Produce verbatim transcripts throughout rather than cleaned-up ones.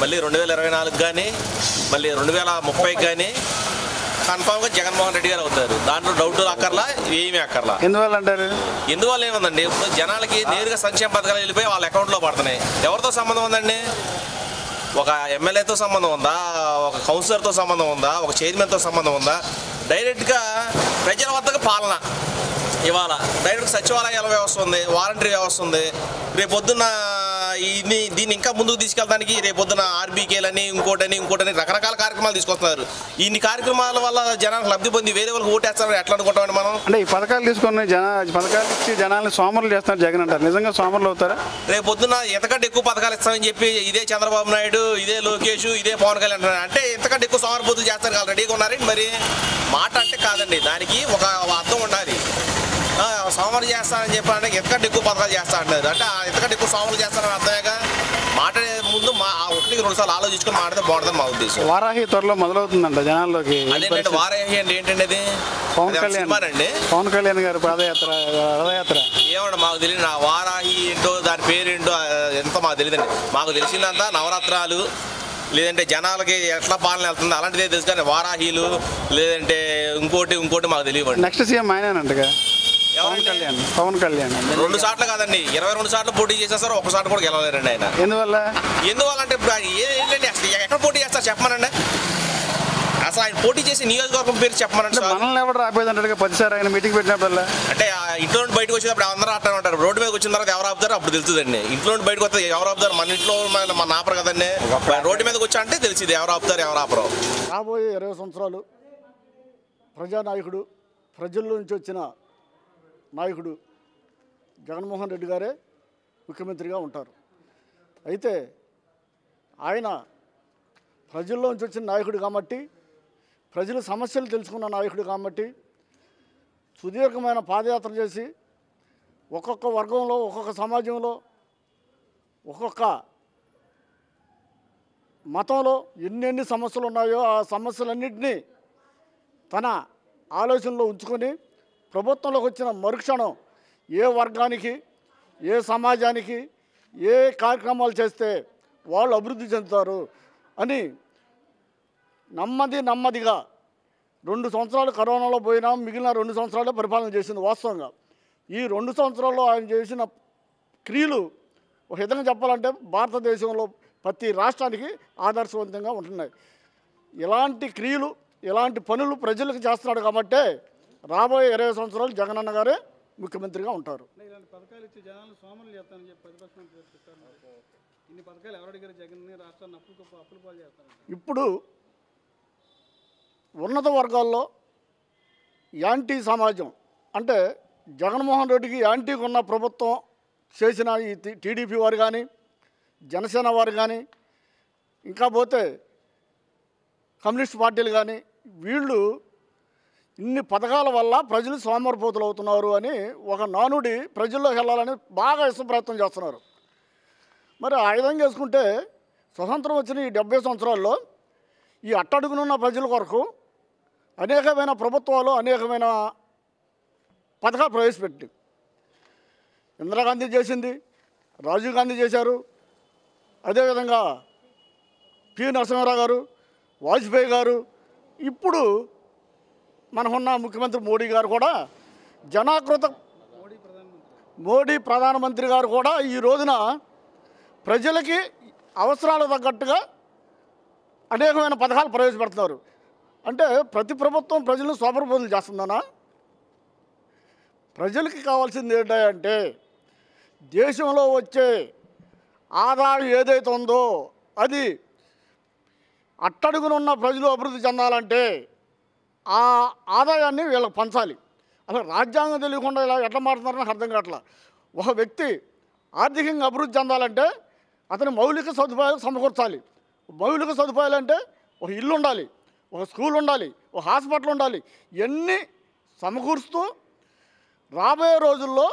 మళ్ళీ రెండు వేల ఇరవై నాలుగు గాని మళ్ళీ రెండు వేల ముప్పై గాని కన్ఫర్మ్ గా జగన్ మోహన్ రెడ్డి గారు అవుతారు. దాంట్లో డౌట్ అక్కర్లా, ఏమీ అక్కర్లా. ఎందువల్ల అంటారు? ఎందువల్ల ఏమందండి, జనాలకి నేరుగా సంక్షేమ పథకాలు వెళ్ళిపోయి వాళ్ళ అకౌంట్ లో పడుతున్నాయి. ఎవరితో సంబంధం ఉందండి? ఒక ఎమ్మెల్యేతో సంబంధం ఉందా, ఒక కౌన్సిలర్తో సంబంధం ఉందా, ఒక చైర్మన్తో సంబంధం ఉందా? డైరెక్ట్గా ప్రజల వద్దకు పాలన. ఇవాళ డైరెక్ట్ సచివాలయాల వ్యవస్థ ఉంది, వాలంటరీ వ్యవస్థ ఉంది. రేపొద్దున ఇది దీన్ని ఇంకా ముందుకు తీసుకెళ్ళడానికి రేపొద్దున ఆర్బీకేలని ఇంకోటని ఇంకోటని రకరకాల కార్యక్రమాలు తీసుకొస్తున్నారు. ఇన్ని కార్యక్రమాల వల్ల జనానికి లబ్ధి పొంది వేరే వాళ్ళకి ఓటేస్తారని ఎట్లా అనుకుంటామండి మనం? అంటే ఈ పథకాలు తీసుకుని జన పథకాలు ఇచ్చి జనాన్ని సోమరులు చేస్తున్నారు జగన్ అంటారు. నిజంగా సోమరులు అవుతారా? రేపొద్దున ఎంతకంటే ఎక్కువ పథకాలు ఇస్తామని చెప్పి ఇదే చంద్రబాబు నాయుడు, ఇదే లోకేష్, ఇదే పవన్ కళ్యాణ్ అంటే ఎంతకంటే ఎక్కువ సోమరిపోతులు చేస్తారు. వాళ్ళు రెడీగా ఉన్నారండి. మరి మాట అంటే కాదండి, దానికి ఒక అర్థం ఉండాలి. సోమరు చేస్తానని చెప్పడానికి ఎంతకంటే ఎక్కువ పథకాలు చేస్తా అంటారు. అంటే ఎంతకంటే ఎక్కువ సోమరు చేస్తానని అర్థమేగా. మాట్లాడే ముందు మా ఒకటికి రెండు సార్లు ఆలోచించుకొని మాట్లాడితే బాగుంటుందని మా ఉద్దేశం. వారాహి త్వరలో మొదలవుతుందంట జనాల్లోకి. అదేంటంటే వారాహి అంటే ఏంటంటే అది పవన్ కళ్యాణ్ అండి, పవన్ కళ్యాణ్ గారు పాదయాత్ర రథయాత్ర ఏమన్నా మాకు తెలియదు. నా వారాహి ఏంటో దాని పేరేంటో ఎంతో మాకు తెలియదండి. మాకు తెలిసిందంతా నవరాత్రాలు, లేదంటే జనాలకి ఎట్లా పాలన వెళ్తుంది అలాంటిదే తెలుసు. కానీ వారాహీలు లేదంటే ఇంకోటి ఇంకోటి మాకు తెలియవండి. నెక్స్ట్ సీఎం ఆయనంటగా పవన్ కళ్యాణ్. పవన్ కళ్యాణ్ రెండు సార్లు కాదండి, ఇరవై రెండు సార్లు పోటీ చేసిన సార్ ఒక సార్లు కూడా గెలవలేరండి ఆయన. ఎందువల్ల ఎందువల్ల అంటే ఇప్పుడు ఏంటంటే అసలు ఎక్కడ పోటీ చేస్తారు చెప్పమనండి. అసలు ఆయన పోటీ చేసి నియోజకవర్గం పేరు చెప్పమనండి. మనల్ని ఎవరు రాబోయేదంటారు? పదిసారి ఆయన మీటింగ్ పెట్టినప్పుడల్లా అంటే ఇంట్లో నుండి బయటకు వచ్చినప్పుడు అందరూ అట్లా ఉంటారు. రోడ్డు మీద వచ్చిన తర్వాత ఎవరు ఆపుతారు అప్పుడు తెలుస్తుందండి. ఇంట్లో నుండి బయటకు వస్తే ఎవరు ఆపుతారు? మన ఇంట్లో మన ఆపరు కదండి. రోడ్డు మీదకి వచ్చా అంటే తెలిసింది ఎవరు ఆపుతారు ఎవరు ఆపరు. రాబోయే ఇరవై సంవత్సరాలు ప్రజానాయకుడు, ప్రజల నుంచి వచ్చిన నాయకుడు జగన్మోహన్ రెడ్డి గారే ముఖ్యమంత్రిగా ఉంటారు. అయితే ఆయన ప్రజల్లోంచి వచ్చిన నాయకుడు కాబట్టి, ప్రజల సమస్యలు తెలుసుకున్న నాయకుడు కాబట్టి సుదీర్ఘమైన పాదయాత్ర చేసి ఒక్కొక్క వర్గంలో, ఒక్కొక్క సమాజంలో, ఒక్కొక్క మతంలో ఎన్నెన్ని సమస్యలు ఉన్నాయో ఆ సమస్యలన్నింటినీ తన ఆలోచనలో ఉంచుకొని ప్రభుత్వంలోకి వచ్చిన మరుక్షణం ఏ వర్గానికి, ఏ సమాజానికి ఏ కార్యక్రమాలు చేస్తే వాళ్ళు అభివృద్ధి చెందుతారు అని నెమ్మది నెమ్మదిగా రెండు సంవత్సరాలు కరోనాలో పోయినా మిగిలిన రెండు సంవత్సరాలే పరిపాలన చేసింది. వాస్తవంగా ఈ రెండు సంవత్సరాల్లో ఆయన చేసిన క్రియలు ఒక విధంగా చెప్పాలంటే భారతదేశంలో ప్రతి రాష్ట్రానికి ఆదర్శవంతంగా ఉంటున్నాయి. ఇలాంటి క్రియలు, ఇలాంటి పనులు ప్రజలకు చేస్తున్నాడు కాబట్టే రాబోయే ఇరవై సంవత్సరాలు జగనన్న గారే ముఖ్యమంత్రిగా ఉంటారు. ఇప్పుడు ఉన్నత వర్గాల్లో యాంటీ సమాజం అంటే జగన్మోహన్ రెడ్డికి యాంటీగా ఉన్న ప్రభుత్వం చేసిన ఈ టీడీపీ వారు కానీ, జనసేన వారు కానీ, ఇంకా పోతే కమ్యూనిస్ట్ పార్టీలు కానీ, వీళ్ళు ఇన్ని పథకాల వల్ల ప్రజలు సోమరిపోతులు అవుతున్నారు అని ఒక నానుడి ప్రజల్లోకి వెళ్ళాలని బాగా ఇష్టం ప్రయత్నం చేస్తున్నారు. మరి ఆ విధంగా చేసుకుంటే స్వతంత్రం వచ్చిన ఈ డెబ్బై సంవత్సరాల్లో ఈ అట్టడుగునున్న ప్రజల కొరకు అనేకమైన ప్రభుత్వాలు అనేకమైన పథకాలు ప్రవేశపెట్టి ఇందిరాగాంధీ చేసింది, రాజీవ్ గాంధీ చేశారు, అదేవిధంగా పి నరసింహారావు గారు, వాజ్పేయి గారు, ఇప్పుడు మనకున్న ముఖ్యమంత్రి మోడీ గారు కూడా జనాకృత మోడీ ప్రధానమంత్రి గారు కూడా ఈ రోజున ప్రజలకి అవసరాలు తగ్గట్టుగా అనేకమైన పథకాలు ప్రవేశపెడుతున్నారు. అంటే ప్రతి ప్రభుత్వం ప్రజలను సోమరిపోతులు చేస్తుందనా? ప్రజలకి కావాల్సింది ఏంటంటే దేశంలో వచ్చే ఆదాయం ఏదైతే ఉందో అది అట్టడుగునున్న ప్రజలు అభివృద్ధి చెందాలంటే ఆ ఆదాయాన్ని వీళ్ళకి పంచాలి. అసలు రాజ్యాంగం తెలియకుండా ఇలా ఎట్లా మారుతున్నారో నాకు అర్థం కావట్లా. ఒక వ్యక్తి ఆర్థికంగా అభివృద్ధి చెందాలంటే అతని మౌలిక సదుపాయాలు సమకూర్చాలి. మౌలిక సదుపాయాలు అంటే ఒక ఇల్లు ఉండాలి, ఒక స్కూల్ ఉండాలి, ఒక హాస్పిటల్ ఉండాలి. ఇవన్నీ సమకూరుస్తూ రాబోయే రోజుల్లో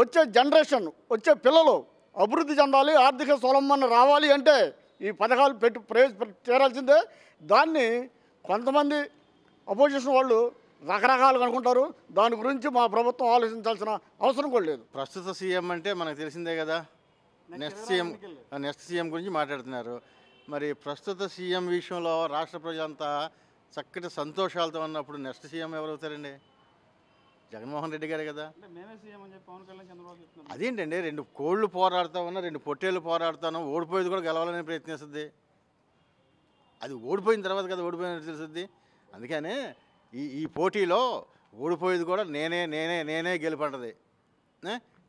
వచ్చే జనరేషన్, వచ్చే పిల్లలు అభివృద్ధి చెందాలి, ఆర్థిక స్వలంబన రావాలి అంటే ఈ పథకాలు పెట్టి ప్రవేశపెట్టి చేరాల్సిందే. దాన్ని కొంతమంది అపోజిషన్ వాళ్ళు రకరకాలుగా అనుకుంటారు. దాని గురించి మా ప్రభుత్వం ఆలోచించాల్సిన అవసరం కూడా లేదు. ప్రస్తుత సీఎం అంటే మనకు తెలిసిందే కదా, నెక్స్ట్ సీఎం నెక్స్ట్ సీఎం గురించి మాట్లాడుతున్నారు. మరి ప్రస్తుత సీఎం విషయంలో రాష్ట్ర ప్రజలంతా చక్కటి సంతోషాలతో ఉన్నప్పుడు నెక్స్ట్ సీఎం ఎవరవుతారండి? జగన్మోహన్ రెడ్డి గారే కదా. అదేంటండి, రెండు కోళ్ళు పోరాడుతూ ఉన్నా, రెండు పొట్టేళ్ళు పోరాడుతాను, ఓడిపోయేది కూడా గెలవాలని ప్రయత్నిస్తుంది. అది ఓడిపోయిన తర్వాత కదా ఓడిపోయిన తెలుస్తుంది. అందుకనే ఈ ఈ పోటీలో ఓడిపోయేది కూడా నేనే నేనే నేనే గెలుపంటది.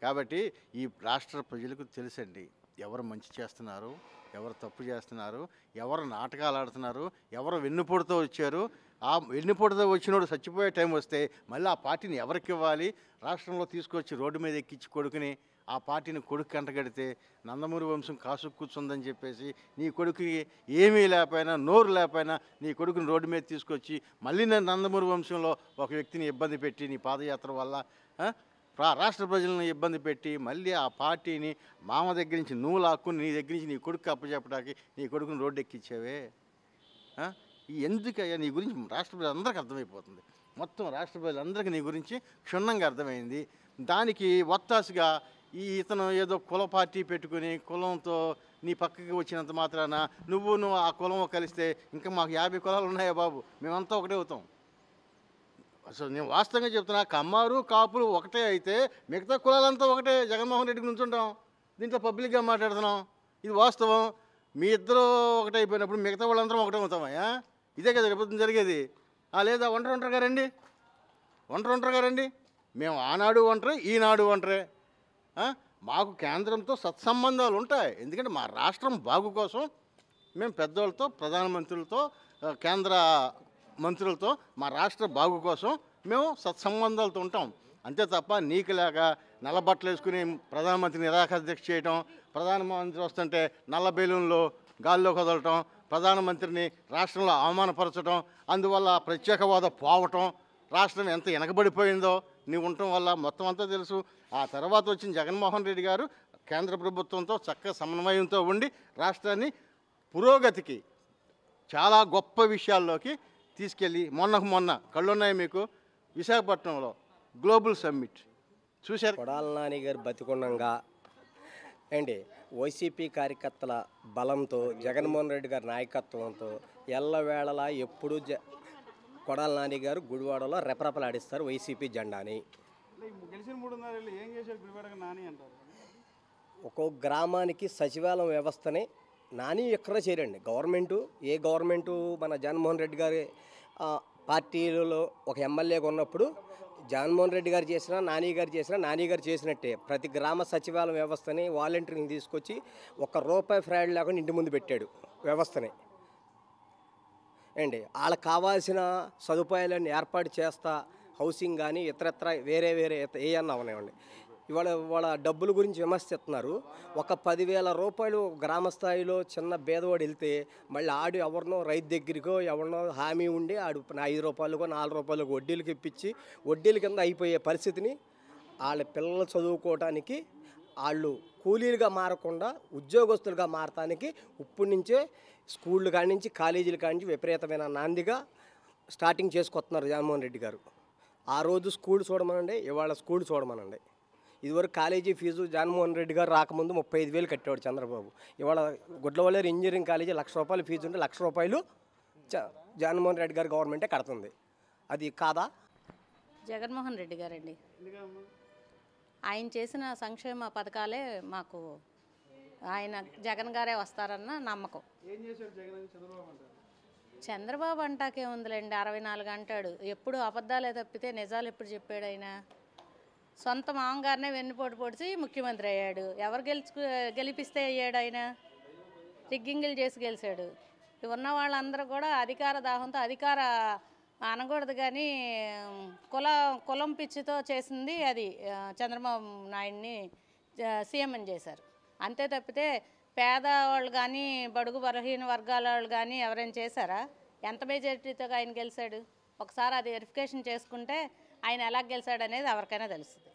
కాబట్టి ఈ రాష్ట్ర ప్రజలకు తెలుసండి ఎవరు మంచి చేస్తున్నారు, ఎవరు తప్పు చేస్తున్నారు, ఎవరు నాటకాలు ఆడుతున్నారు, ఎవరు వెన్నుపోటుతో వచ్చారు. ఆ వెన్నుపోటుతో వచ్చినోడు చచ్చిపోయే టైం వస్తే మళ్ళీ ఆ పార్టీని ఎవరికి ఇవ్వాలి? రాష్ట్రంలో తీసుకొచ్చి రోడ్డు మీద ఎక్కించి కొడుకుని ఆ పార్టీని కొడుకు కంటగడితే నందమూరి వంశం కాసు కూర్చుందని చెప్పేసి నీ కొడుకుకి ఏమీ లేకపోయినా, నోరు లేకపోయినా నీ కొడుకుని రోడ్డు మీద తీసుకొచ్చి మళ్ళీ నేను నందమూరి వంశంలో ఒక వ్యక్తిని ఇబ్బంది పెట్టి నీ పాదయాత్ర వల్ల రాష్ట్ర ప్రజలను ఇబ్బంది పెట్టి మళ్ళీ ఆ పార్టీని మామ దగ్గర నుంచి నువ్వు లాక్కుని నీ దగ్గర నుంచి నీ కొడుకు అప్పచెప్పడానికి నీ కొడుకుని రోడ్డు ఎక్కించావే. ఎందుకయ్యా నీ గురించి రాష్ట్ర ప్రజలందరికీ అర్థమైపోతుంది. మొత్తం రాష్ట్ర ప్రజలందరికీ నీ గురించి క్షుణ్ణంగా అర్థమైంది. దానికి వత్తాసుగా ఈ ఇతను ఏదో కుల పార్టీ పెట్టుకుని కులంతో నీ పక్కకి వచ్చినంత మాత్రాన నువ్వు నువ్వు ఆ కులం కలిస్తే ఇంకా మాకు యాభై కులాలు ఉన్నాయా బాబు, మేమంతా ఒకటే అవుతాం. అసలు నేను వాస్తవంగా చెప్తున్నా, కమ్మారు కాపులు ఒకటే అయితే మిగతా కులాలంతా ఒకటే జగన్మోహన్ రెడ్డికి నుంచుంటాం. దీంట్లో పబ్లిక్గా మాట్లాడుతున్నాం, ఇది వాస్తవం. మీ ఇద్దరు ఒకటైపోయినప్పుడు మిగతా వాళ్ళందరం ఒకటే అవుతామయ్యా. ఇదే కదా రేపు జరిగేది. లేదా ఒంటరి ఒంటరిగా రండి, ఒంటరి ఒంటరిగా రండి. మేము ఆనాడు ఒంటరి, ఈనాడు ఒంటరే. మాకు కేంద్రంతో సత్సంబంధాలు ఉంటాయి. ఎందుకంటే మా రాష్ట్రం బాగు కోసం మేము పెద్దవాళ్ళతో, ప్రధానమంత్రులతో, కేంద్ర మంత్రులతో మా రాష్ట్ర బాగు కోసం మేము సత్సంబంధాలతో ఉంటాం. అంతే తప్ప నీకులాగా నల్ల బట్టలు వేసుకుని ప్రధానమంత్రిని నిరాకరణ దీక్ష చేయటం, ప్రధానమంత్రి వస్తుంటే నల్ల బెలూన్లో గాల్లో కదలటం, ప్రధానమంత్రిని రాష్ట్రంలో అవమానపరచడం, అందువల్ల ప్రత్యేక హోదా పోవటం, రాష్ట్రం ఎంత వెనకబడిపోయిందో నువ్వు ఉండటం వల్ల మొత్తం అంతా తెలుసు. ఆ తర్వాత వచ్చిన జగన్మోహన్ రెడ్డి గారు కేంద్ర ప్రభుత్వంతో చక్కగా సమన్వయంతో ఉండి రాష్ట్రాన్ని పురోగతికి చాలా గొప్ప విషయాల్లోకి తీసుకెళ్ళి మొన్నకు మొన్న కళ్ళున్నాయి మీకు విశాఖపట్నంలో గ్లోబల్ సమ్మిట్ చూశారు. కొడాలి నాని గారు బతికొండంగా అండి వైసీపీ కార్యకర్తల బలంతో, జగన్మోహన్ రెడ్డి గారి నాయకత్వంతో ఎల్లవేళలా ఎప్పుడూ జ కొడాలి నాని గారు గుడివాడలో రెపరెపలాడిస్తారు వైసీపీ జెండాని. ఒక్కో గ్రామానికి సచివాలయం వ్యవస్థని నాని ఎక్కడ చేరండి. గవర్నమెంటు ఏ గవర్నమెంటు మన జగన్మోహన్ రెడ్డి గారి పార్టీలో ఒక ఎమ్మెల్యేగా ఉన్నప్పుడు జగన్మోహన్ రెడ్డి గారు చేసినా, నాని గారు చేసినా, నాని గారు చేసినట్టే ప్రతి గ్రామ సచివాలయం వ్యవస్థని వాలంటీర్ని తీసుకొచ్చి ఒక్క రూపాయి ఫ్రాడ్ లేకుండా ఇంటి ముందు పెట్టాడు వ్యవస్థని అండి. వాళ్ళకి కావాల్సిన సదుపాయాలను ఏర్పాటు చేస్తా, హౌసింగ్ కానీ ఇతరత్ర వేరే వేరే ఏ అన్నా ఉన్నాయండి. ఇవాళ వాళ్ళ డబ్బుల గురించి విమర్శిస్తున్నారు. ఒక పదివేల రూపాయలు గ్రామ స్థాయిలో చిన్న భేదవాడు వెళ్తే మళ్ళీ ఆడు ఎవరినో రైతు దగ్గరికో ఎవరినో హామీ ఉండి ఆడు ఐదు రూపాయలకో నాలుగు రూపాయలకు వడ్డీలకు ఇప్పించి వడ్డీల కింద అయిపోయే పరిస్థితిని, వాళ్ళ పిల్లలు చదువుకోవటానికి వాళ్ళు కూలీలుగా మారకుండా ఉద్యోగస్తులుగా మారటానికి ఇప్పటి నుంచే స్కూళ్ళు కాడి నుంచి కాలేజీల కాడి నుంచి విపరీతమైన నాందిగా స్టార్టింగ్ చేసుకొస్తున్నారు జగన్మోహన్ రెడ్డి గారు. ఆ రోజు స్కూల్ చూడమనండి, ఇవాళ స్కూల్ చూడమనండి. ఇదివరకు కాలేజీ ఫీజు జగన్మోహన్ రెడ్డి గారు రాకముందు ముప్పై ఐదు వేలు కట్టేవాడు చంద్రబాబు. ఇవాళ గుడ్లవల్లేరు ఇంజనీరింగ్ కాలేజీ లక్ష రూపాయలు ఫీజు ఉంటే లక్ష రూపాయలు జగన్మోహన్ రెడ్డి గారు గవర్నమెంటే కడుతుంది. అది కాదా జగన్మోహన్ రెడ్డి గారండి. ఆయన చేసిన సంక్షేమ పథకాలే మాకు, ఆయన జగన్ గారే వస్తారన్న నమ్మకం. చంద్రబాబు అంటాకే ఉందిలేండి, అరవై నాలుగు అంటాడు, ఎప్పుడు అబద్ధాలే తప్పితే నిజాలు ఎప్పుడు చెప్పాడు ఆయన? సొంత మామగారినే వెన్నుపోటు పొడిచి ముఖ్యమంత్రి అయ్యాడు. ఎవరు గెలుచు గెలిపిస్తే అయ్యాడు? ఆయన రిగ్గింగులు చేసి గెలిచాడు. ఉన్న వాళ్ళందరూ కూడా అధికార దాహంతో, అధికార అనకూడదు కానీ కుల కులం పిచ్చితో చేసింది అది. చంద్రబాబు నాయుడిని సీఎం అని చేశారు. అంతే తప్పితే పేదవాళ్ళు కానీ, బడుగు బలహీన వర్గాల వాళ్ళు కానీ ఎవరైనా చేశారా? ఎంత మెజార్టీతో ఆయన గెలిచాడు? ఒకసారి అది వెరిఫికేషన్ చేసుకుంటే ఆయన ఎలా గెలిచాడు అనేది ఎవరికైనా తెలుస్తుంది.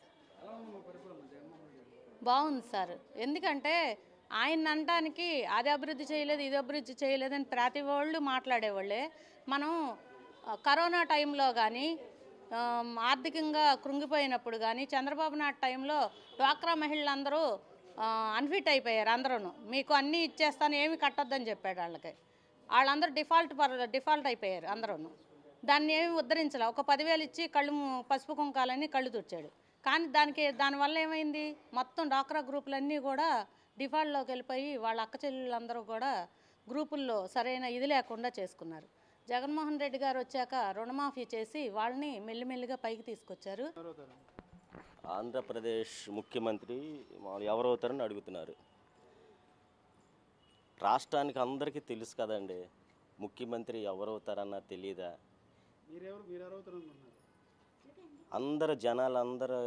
బాగుంది సార్. ఎందుకంటే ఆయన అనటానికి అది అభివృద్ధి చేయలేదు, ఇది అభివృద్ధి చేయలేదు అని ప్రతి వాళ్ళు మాట్లాడేవాళ్ళే. మనం కరోనా టైంలో కానీ, ఆర్థికంగా కృంగిపోయినప్పుడు కానీ, చంద్రబాబు నాయుడు టైంలో డ్వాక్రా మహిళలందరూ అన్ఫిట్ అయిపోయారు అందరూ. మీకు అన్నీ ఇచ్చేస్తాను ఏమీ కట్టొద్దని చెప్పాడు వాళ్ళకి. వాళ్ళందరూ డిఫాల్ట్ డిఫాల్ట్ అయిపోయారు అందరూ. దాన్ని ఏమి ఉద్ధరించలే. ఒక పదివేలు ఇచ్చి కళ్ళు పసుపు కుంకాలని కళ్ళు తుడిచాడు. కానీ దానికి దానివల్ల ఏమైంది, మొత్తం డాక్రా గ్రూపులన్నీ కూడా డిఫాల్ట్లోకి వెళ్ళిపోయి వాళ్ళ అక్క చెల్లెళ్ళందరూ కూడా గ్రూపుల్లో సరైన ఇది లేకుండా చేసుకున్నారు. జగన్మోహన్ రెడ్డి గారు వచ్చాక రుణమాఫీ చేసి వాళ్ళని మెల్లిమెల్లిగా పైకి తీసుకొచ్చారు. ఆంధ్రప్రదేశ్ ముఖ్యమంత్రి ఎవరవుతారని అడుగుతున్నారు. రాష్ట్రానికి అందరికీ తెలుసు కదండి ముఖ్యమంత్రి ఎవరవుతారన్నా తెలీదా? అందరు జనాలందరూ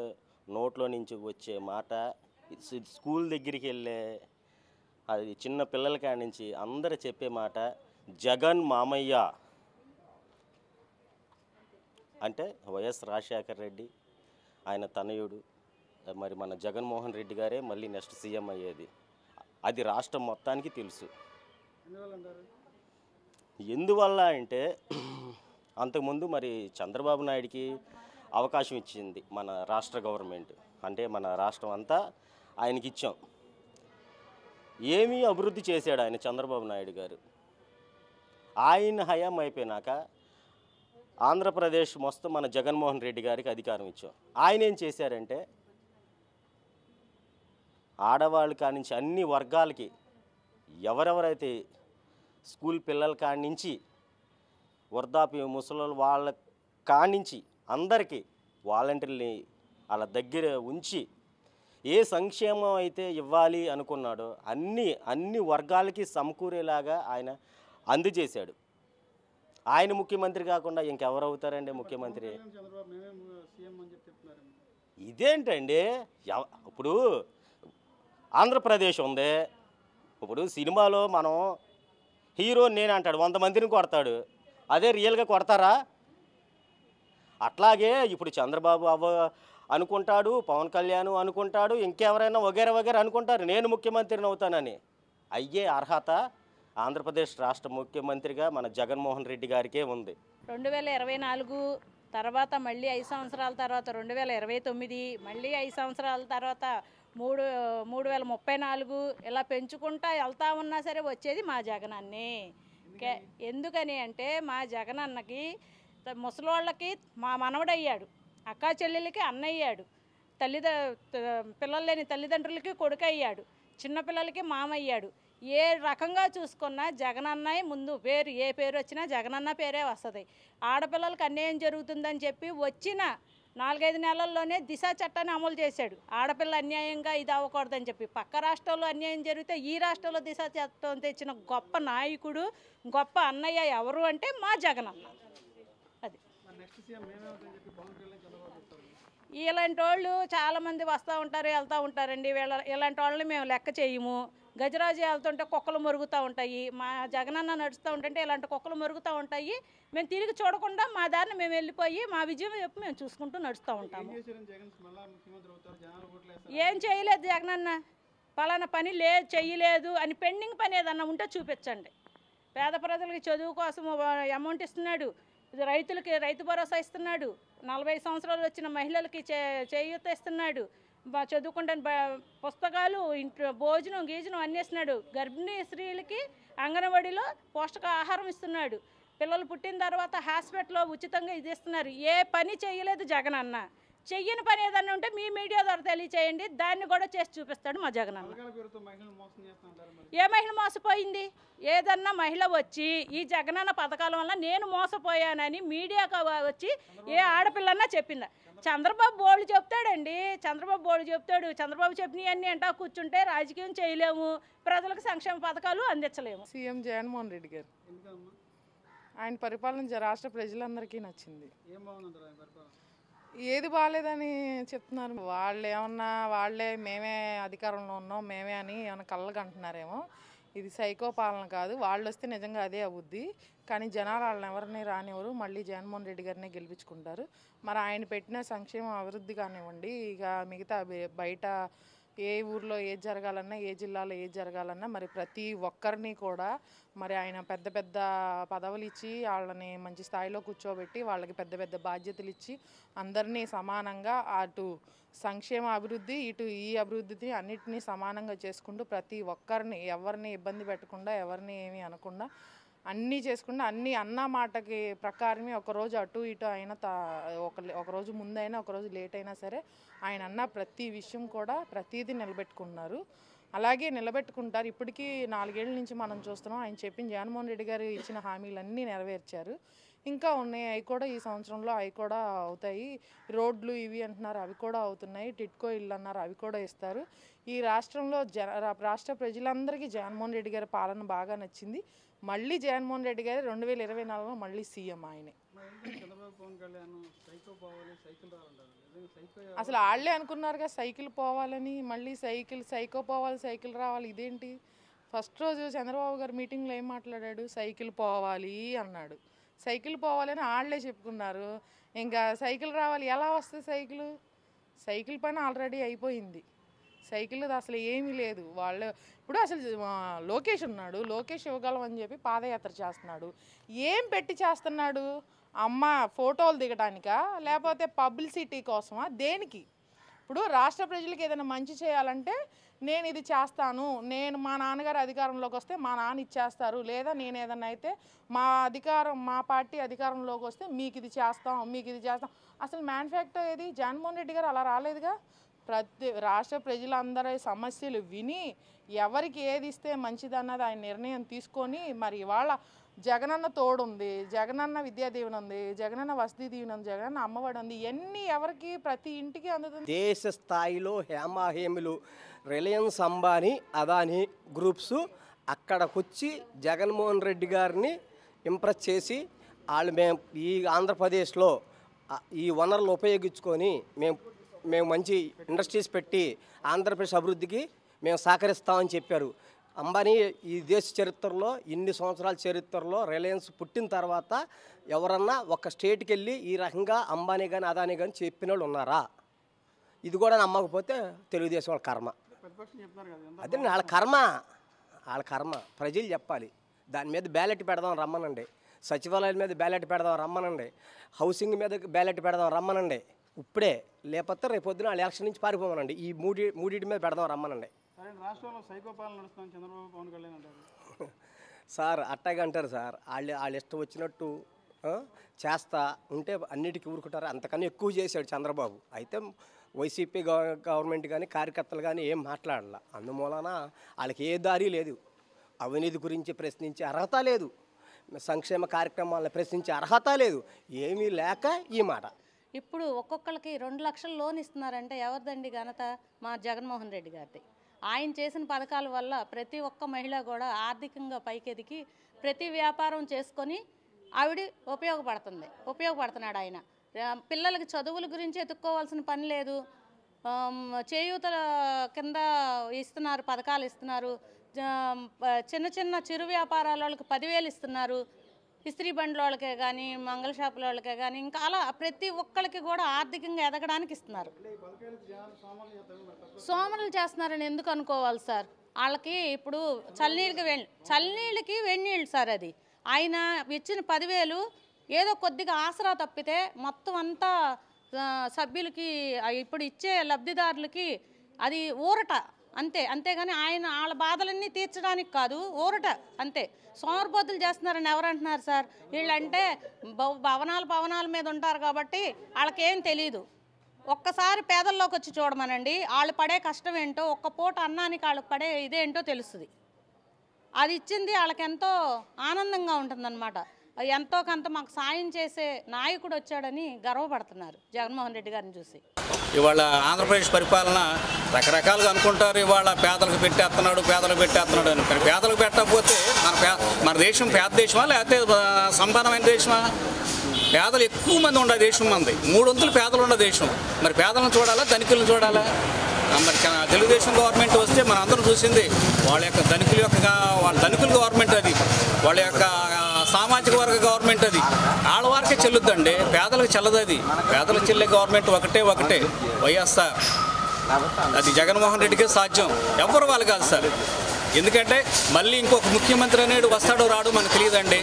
నోట్లో నుంచి వచ్చే మాట, స్కూల్ దగ్గరికి వెళ్ళే అది చిన్న పిల్లల కాడి నుంచి అందరూ చెప్పే మాట జగన్ మామయ్య అంటే వైఎస్ రాజశేఖర్ రెడ్డి ఆయన తనయుడు మరి మన జగన్మోహన్ రెడ్డి గారే మళ్ళీ నెక్స్ట్ సీఎం అయ్యేది. అది రాష్ట్రం మొత్తానికి తెలుసు. ఎందువల్ల అంటే అంతకుముందు మరి చంద్రబాబు నాయుడికి అవకాశం ఇచ్చింది మన రాష్ట్ర గవర్నమెంట్, అంటే మన రాష్ట్రం అంతా ఆయనకి ఇచ్చాం. ఏమీ అభివృద్ధి చేశాడు ఆయన చంద్రబాబు నాయుడు గారు. ఆయన హయాం అయిపోయినాక ఆంధ్రప్రదేశ్ మొత్తం మన జగన్మోహన్ రెడ్డి గారికి అధికారం ఇచ్చాం. ఆయన ఏం చేశారంటే ఆడవాళ్ళ కాడి నుంచి అన్ని వర్గాలకి ఎవరెవరైతే స్కూల్ పిల్లల కాడి నుంచి వృద్ధాప్య ముసలి వాళ్ళ కాడి నుంచి అందరికీ వాలంటీర్ని వాళ్ళ దగ్గర ఉంచి ఏ సంక్షేమం అయితే ఇవ్వాలి అనుకున్నాడో అన్ని అన్ని వర్గాలకి సమకూరేలాగా ఆయన అందజేశాడు. ఆయన ముఖ్యమంత్రి కాకుండా ఇంకెవరు అవుతారండి ముఖ్యమంత్రి? ఇదేంటండి ఇప్పుడు ఆంధ్రప్రదేశ్ ఉంది. ఇప్పుడు సినిమాలో మనం హీరో నేను అంటాడు వంద మందిని కొడతాడు, అదే రియల్గా కొడతారా? అట్లాగే ఇప్పుడు చంద్రబాబు అవ్వ అనుకుంటాడు, పవన్ కళ్యాణ్ అనుకుంటాడు, ఇంకెవరైనా వగేర వగేర అనుకుంటారు నేను ముఖ్యమంత్రిని అవుతానని. అయ్యే అర్హత ఆంధ్రప్రదేశ్ రాష్ట్ర ముఖ్యమంత్రిగా మన జగన్మోహన్ రెడ్డి గారికే ఉంది. రెండు వేల ఇరవై నాలుగు తర్వాత మళ్ళీ ఐదు సంవత్సరాల తర్వాత రెండు వేల ఇరవై తొమ్మిది మళ్ళీ ఐదు సంవత్సరాల తర్వాత మూడు మూడు వేల ముప్పై నాలుగు ఇలా పెంచుకుంటా వెళ్తా ఉన్నా సరే వచ్చేది మా జగనన్నే. ఎందుకని అంటే మా జగనన్నకి ముసలోళ్ళకి మా మనవడయ్యాడు, అక్కా చెల్లెళ్ళకి అన్నయ్యాడు, తల్లిద పిల్లలు లేని తల్లిదండ్రులకి కొడుకు అయ్యాడు, చిన్నపిల్లలకి మామయ్యాడు. ఏ రకంగా చూసుకున్నా జగనన్నయ్య ముందు పేరు, ఏ పేరు వచ్చినా జగనన్న పేరే వస్తుంది. ఆడపిల్లలకి అన్యాయం జరుగుతుందని చెప్పి వచ్చిన నాలుగైదు నెలల్లోనే దిశ చట్టాన్ని అమలు చేశాడు. ఆడపిల్ల అన్యాయంగా ఇది అవ్వకూడదని చెప్పి పక్క రాష్ట్రంలో అన్యాయం జరిగితే ఈ రాష్ట్రంలో దిశ చట్టం తెచ్చిన గొప్ప నాయకుడు, గొప్ప అన్నయ్య ఎవరు అంటే మా జగనన్న. అది ఇలాంటి వాళ్ళు చాలామంది వస్తూ ఉంటారు వెళ్తూ ఉంటారండి. వీళ్ళ ఇలాంటి వాళ్ళని మేము లెక్క చేయము. గజరాజు వెళ్తుంటే కుక్కలు మొరుగుతూ ఉంటాయి, మా జగనన్న నడుస్తూ ఉంటుంటే ఇలాంటి కుక్కలు మొరుగుతూ ఉంటాయి. మేము తిరిగి చూడకుండా మా దారిని మేము వెళ్ళిపోయి మా విజయం చెప్పి మేము చూసుకుంటూ నడుస్తూ ఉంటాము. ఏం చేయలేదు జగనన్న, పలానా పని లేదు చెయ్యలేదు అని పెండింగ్ పని ఏదన్నా ఉంటే చూపించండి. పేద ప్రజలకి చదువు కోసం అమౌంట్ ఇస్తున్నాడు, రైతులకి రైతు భరోసా ఇస్తున్నాడు, నలభై సంవత్సరాలు వచ్చిన మహిళలకి చే చేయూత ఇస్తున్నాడు, చదువుకుంటే పుస్తకాలు, ఇంట్లో భోజనం గీజనం అన్నీ ఇస్తున్నాడు, గర్భిణీ స్త్రీలకి అంగన్వాడీలో పోషకాహారం ఇస్తున్నాడు, పిల్లలు పుట్టిన తర్వాత హాస్పిటల్లో ఉచితంగా ఇది ఇస్తున్నారు. ఏ పని చేయలేదు జగనన్న. చెయ్యని పని ఏదన్నా ఉంటే మీ మీడియా ద్వారా తెలియచేయండి, దాన్ని కూడా చేసి చూపిస్తాడు మా జగనన్న. ఏ మహిళ మోసపోయింది? ఏదన్నా మహిళ వచ్చి ఈ జగనన్న పథకాల వల్ల నేను మోసపోయానని మీడియాకు వచ్చి ఏ ఆడపిల్లన్నా చెప్పిందా? చంద్రబాబు బోర్డు చెప్తాడండి, చంద్రబాబు బోర్డు చెప్తాడు. చంద్రబాబు చెప్పినవన్నీ అంటా కూర్చుంటే రాజకీయం చేయలేము, ప్రజలకు సంక్షేమ పథకాలు అందించలేము. సీఎం జగన్మోహన్ రెడ్డి గారు ఆయన పరిపాలన రాష్ట్ర ప్రజలందరికీ నచ్చింది. ఏది బాగాలేదని చెప్తున్నారు వాళ్ళు. ఏమన్నా వాళ్ళే మేమే అధికారంలో ఉన్నాం మేమే అని ఏమన్నా కళ్ళకు అంటున్నారేమో. ఇది సైకో పాలన కాదు. వాళ్ళు వస్తే నిజంగా అదే అవుద్ది, కానీ జనాలు వాళ్ళని ఎవరిని రానివ్వరు. మళ్ళీ జగన్మోహన్ రెడ్డి గారినే గెలిపించుకుంటారు. మరి ఆయన పెట్టిన సంక్షేమ అభివృద్ధి కానివ్వండి, ఇక మిగతా బయట ఏ ఊర్లో ఏది జరగాలన్నా ఏ జిల్లాలో ఏది జరగాలన్నా మరి ప్రతి ఒక్కరిని కూడా మరి ఆయన పెద్ద పెద్ద పదవులు ఇచ్చి వాళ్ళని మంచి స్థాయిలో కూర్చోబెట్టి వాళ్ళకి పెద్ద పెద్ద బాధ్యతలు ఇచ్చి అందరినీ సమానంగా అటు సంక్షేమ అభివృద్ధి ఇటు ఈ అభివృద్ధిని అన్నిటినీ సమానంగా చేసుకుంటూ ప్రతి ఒక్కరిని ఎవరిని ఇబ్బంది పెట్టకుండా ఎవరిని ఏమీ అనకుండా అన్నీ చేసుకున్నా అన్నీ అన్న మాటకి ప్రకారమే ఒకరోజు అటు ఇటు అయినా ఒకరోజు ముందైనా ఒకరోజు లేట్ అయినా సరే ఆయన అన్న ప్రతి విషయం కూడా ప్రతీది నిలబెట్టుకున్నారు, అలాగే నిలబెట్టుకుంటారు. ఇప్పటికీ నాలుగేళ్ల నుంచి మనం చూస్తున్నాం ఆయన చెప్పిన జగన్మోహన్ రెడ్డి గారు ఇచ్చిన హామీలన్నీ నెరవేర్చారు. ఇంకా ఉన్నాయి, అవి కూడా ఈ సంవత్సరంలో అవి కూడా అవుతాయి. రోడ్లు ఇవి అంటున్నారు, అవి కూడా అవుతున్నాయి. టిట్కో ఇల్లు అన్నారు, అవి కూడా ఇస్తారు. ఈ రాష్ట్రంలో జన రాష్ట్ర ప్రజలందరికీ జగన్మోహన్ రెడ్డి గారి పాలన బాగా నచ్చింది. మళ్ళీ జగన్మోహన్ రెడ్డి గారి రెండు వేల ఇరవై నాలుగులో మళ్ళీ సీఎం ఆయనే. అసలు వాళ్ళే అనుకున్నారుగా సైకిల్ పోవాలని, మళ్ళీ సైకిల్ సైకో పోవాలి సైకిల్ రావాలి. ఇదేంటి ఫస్ట్ రోజు చంద్రబాబు గారు మీటింగ్లో ఏం మాట్లాడాడు? సైకిల్ పోవాలి అన్నాడు. సైకిల్ పోవాలని వాళ్ళే చెప్పుకున్నారు. ఇంకా సైకిల్ రావాలి ఎలా వస్తుంది? సైకిల్ సైకిల్ పని ఆల్రెడీ అయిపోయింది. సైకిల్ అసలు ఏమీ లేదు. వాళ్ళు ఇప్పుడు అసలు లోకేష్ ఉన్నాడు, లోకేష్ ఇవ్వగలం అని చెప్పి పాదయాత్ర చేస్తున్నాడు. ఏం పెట్టి చేస్తున్నాడు? అమ్మ ఫోటోలు దిగడానికా లేకపోతే పబ్లిసిటీ కోసమా? దేనికి? ఇప్పుడు రాష్ట్ర ప్రజలకు ఏదైనా మంచి చేయాలంటే నేను ఇది చేస్తాను, నేను మా నాన్నగారు అధికారంలోకి వస్తే మా నాన్న ఇచ్చేస్తారు, లేదా నేను ఏదన్నా అయితే మా అధికారం మా పార్టీ అధికారంలోకి వస్తే మీకు ఇది చేస్తాం మీకు ఇది చేస్తాం. అసలు మ్యానుఫ్యాక్చర్ ఏది? జగన్మోహన్ రెడ్డి గారు అలా రాలేదుగా. ప్రతి రాష్ట్ర ప్రజలందరి సమస్యలు విని ఎవరికి ఏది ఇస్తే మంచిదన్నది ఆయన నిర్ణయం తీసుకొని మరి ఇవాళ జగనన్న తోడుంది, జగనన్న విద్యా దీవెన ఉంది, జగనన్న వసతి దీవెన ఉంది, జగనన్న అమ్మఒడి ఉంది. ఎన్ని ఎవరికి ప్రతి ఇంటికి అందుతుంది. దేశ స్థాయిలో హేమాహేములు రిలయన్స్, అంబానీ, అదానీ గ్రూప్స్ అక్కడికొచ్చి జగన్మోహన్ రెడ్డి గారిని ఇంప్రెస్ చేసి వాళ్ళు మేము ఈ ఆంధ్రప్రదేశ్లో ఈ వనరులు ఉపయోగించుకొని మేము మేము మంచి ఇండస్ట్రీస్ పెట్టి ఆంధ్రప్రదేశ్ అభివృద్ధికి మేము సహకరిస్తామని చెప్పారు. అంబానీ ఈ దేశ చరిత్రలో ఇన్ని సంవత్సరాల చరిత్రలో రిలయన్స్ పుట్టిన తర్వాత ఎవరన్నా ఒక స్టేట్కి వెళ్ళి ఈ రకంగా అంబానీ కానీ అదానీ కానీ చెప్పిన వాళ్ళు ఉన్నారా? ఇది కూడా నమ్మకపోతే తెలుగుదేశం వాళ్ళ కర్మ. అదే వాళ్ళ కర్మ, వాళ్ళ కర్మ. ప్రజలు చెప్పాలి. దాని మీద బ్యాలెట్ పెడదాం రమ్మనండి, సచివాలయాల మీద బ్యాలెట్ పెడదాం రమ్మనండి, హౌసింగ్ మీద బ్యాలెట్ పెడదాం రమ్మనండి. ఇప్పుడే లేకపోతే రేపొద్దున వాళ్ళ ఎలక్షన్ నుంచి పారిపోమనండి. ఈ మూడి మూడింటి మీద పెడదాం రమ్మనండి. రాష్ట్రంలో సైకో పాలన నడుస్తామని చంద్రబాబు పవన్ కళ్యాణ్ అంటారు సార్. అట్టాగా అంటారు సార్. వాళ్ళు వాళ్ళ ఇష్టం వచ్చినట్టు చేస్తా ఉంటే అన్నిటికీ ఊరుకుంటారు. అంతకన్నా ఎక్కువ చేశాడు చంద్రబాబు. అయితే వైసీపీ గవర్నమెంట్ కానీ కార్యకర్తలు కానీ ఏం మాట్లాడాల. అందుమూలన వాళ్ళకి ఏ దారి లేదు. అవినీతి గురించి ప్రశ్నించే అర్హత లేదు, సంక్షేమ కార్యక్రమాలను ప్రశ్నించే అర్హత లేదు, ఏమీ లేక ఈ మాట. ఇప్పుడు ఒక్కొక్కరికి రెండు లక్షలు లోన్ ఇస్తున్నారంటే ఎవరిదండి ఘనత? మా జగన్మోహన్ రెడ్డి గారిది. ఆయన చేసిన పథకాల వల్ల ప్రతి ఒక్క మహిళ కూడా ఆర్థికంగా పైకెదిగి ప్రతి వ్యాపారం చేసుకొని ఆవిడ ఉపయోగపడుతుంది, ఉపయోగపడుతున్నాడు ఆయన. పిల్లలకి చదువుల గురించి ఎత్తుక్కోవాల్సిన పని లేదు. చేయూత కింద ఇస్తున్నారు, పథకాలు ఇస్తున్నారు. చిన్న చిన్న చిరు వ్యాపారాల వాళ్ళకి పదివేలు ఇస్తున్నారు. ఇస్త్రీ బండ్ల వాళ్ళకే కానీ మంగళ షాపుల వాళ్ళకే కానీ ఇంకా అలా ప్రతి ఒక్కరికి కూడా ఆర్థికంగా ఎదగడానికి ఇస్తున్నారు. సోమరులు చేస్తున్నారని ఎందుకు అనుకోవాలి సార్? వాళ్ళకి ఇప్పుడు చల్లనీళ్ళకి వె చల్లనీళ్ళకి వెన్నీళ్ళు సార్. అది ఆయన ఇచ్చిన పదివేలు ఏదో కొద్దిగా ఆసరా తప్పితే మొత్తం అంతా సభ్యులకి ఇప్పుడు ఇచ్చే లబ్ధిదారులకి అది ఊరట అంతే. అంతేగాని ఆయన వాళ్ళ బాధలన్నీ తీర్చడానికి కాదు, ఊరట అంతే. సోమరిపోతులు చేస్తున్నారని ఎవరు అంటున్నారు సార్? వీళ్ళంటే భవనాలు భవనాల మీద ఉంటారు కాబట్టి వాళ్ళకేం తెలీదు. ఒక్కసారి పేదల్లోకి వచ్చి చూడమనండి, వాళ్ళు పడే కష్టం ఏంటో, ఒక్క పూట అన్నానికి వాళ్ళకి పడే ఇదేంటో తెలుస్తుంది. అది ఇచ్చింది వాళ్ళకి ఎంతో ఆనందంగా ఉంటుందన్నమాట. ఎంతో కొంత మాకు సాయం చేసే నాయకుడు వచ్చాడని గర్వపడుతున్నారు జగన్మోహన్ రెడ్డి గారిని చూసి. ఇవాళ ఆంధ్రప్రదేశ్ పరిపాలన రకరకాలుగా అనుకుంటారు. ఇవాళ పేదలకు పెట్టేస్తున్నాడు పేదలకు పెట్టేస్తున్నాడు అని. పేదలకు పెట్టకపోతే మన పే మన దేశం పేద దేశమా లేకపోతే సంపన్నమైన దేశమా? పేదలు ఎక్కువ మంది ఉండే దేశం మంది, మూడు వంతులు పేదలు ఉన్న దేశం. మరి పేదలను చూడాలా ధనికులను చూడాలా? మరి తెలుగుదేశం గవర్నమెంట్ వస్తే మనం అందరం చూసింది వాళ్ళ యొక్క ధనికుల యొక్క వాళ్ళ ధనికుల గవర్నమెంట్, అది వాళ్ళ యొక్క సామాజిక వర్గ గవర్నమెంట్. అది ఆడవారికే చెల్లుద్దండి, పేదలకు చెల్లదు. అది పేదలకు చెల్లే గవర్నమెంట్ ఒకటే ఒకటే వైఎస్ఆర్. అది జగన్మోహన్ రెడ్డికి సాధ్యం, ఎవరు వాళ్ళు కాదు సార్. ఎందుకంటే మళ్ళీ ఇంకొక ముఖ్యమంత్రి అనేది వస్తాడో రాడు మనకు తెలియదండి.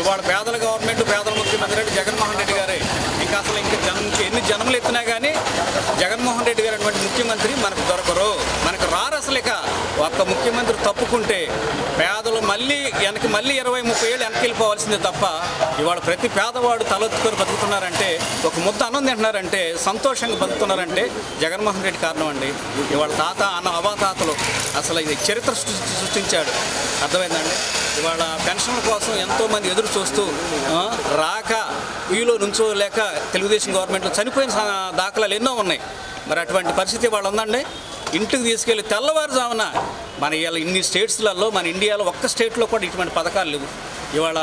ఇవాళ పేదల గవర్నమెంట్, పేదల ముఖ్యమంత్రి అంటే జగన్మోహన్ రెడ్డి గారే. ఇంకా అసలు ఇంకా జనం ఎన్ని జన్మలు ఎత్తినా కానీ జగన్మోహన్ రెడ్డి గారు అటువంటి ముఖ్యమంత్రి మనకు దొరకరు, మనకు రారు అసలు. ఇక ఒక్క ముఖ్యమంత్రి తప్పుకుంటే పేదలు మళ్ళీ వెనక్కి మళ్ళీ ఇరవై ముప్పై ఏళ్ళు వెనక్కి వెళ్ళిపోవాల్సిందే తప్ప, ఇవాళ ప్రతి పేదవాడు తలెత్తుకొని బతుకుతున్నారంటే, ఒక ముద్ద అన్నం తింటున్నారంటే, సంతోషంగా బతుకుతున్నారంటే జగన్మోహన్ రెడ్డి కారణం అండి. ఇవాళ తాత అన్న అవాతాతలు అసలు ఇది చరిత్ర సృష్టించాడు, అర్థమైందండి. ఇవాళ పెన్షన్ల కోసం ఎంతోమంది ఎదురు చూస్తూ రాక ఈలో నుంచో లేక తెలుగుదేశం గవర్నమెంట్లో చనిపోయిన దాఖలాలు ఎన్నో ఉన్నాయి. మరి అటువంటి పరిస్థితి ఇవాళ ఉందండి. ఇంటికి తీసుకెళ్ళి తెల్లవారుజామున మన ఇవాళ ఇన్ని స్టేట్స్లలో, మన ఇండియాలో ఒక్క స్టేట్లో కూడా ఇటువంటి పథకాలు లేవు. ఇవాళ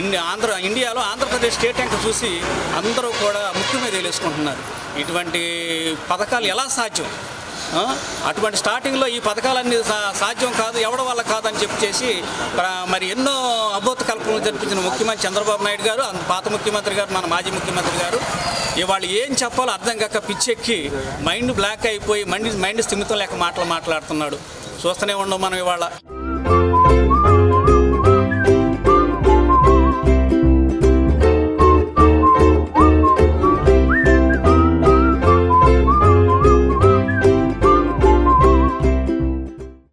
ఇండి ఆంధ్ర ఇండియాలో ఆంధ్రప్రదేశ్ స్టేట్ అంక చూసి అందరూ కూడా ముఖ్యమే తెలియసుకుంటున్నారు. ఇటువంటి పథకాలు ఎలా సాధ్యం? అటువంటి స్టార్టింగ్లో ఈ పథకాలన్నీ సాధ్యం కాదు, ఎవడ వల్ల కాదని చెప్పి చేసి మరి ఎన్నో అభూత కల్పనలు జరిపించిన ముఖ్యమంత్రి చంద్రబాబు నాయుడు గారు, పాత ముఖ్యమంత్రి గారు, మన మాజీ ముఖ్యమంత్రి గారు ఇవాళ ఏం చెప్పాలో అర్థం కాక పిచ్చెక్కి మైండ్ బ్లాక్ అయిపోయి మైండ్ మైండ్ స్థిమితం లేక మాటలు మాట్లాడుతున్నాడు. చూస్తూనే ఉన్నాం మనం ఇవాళ.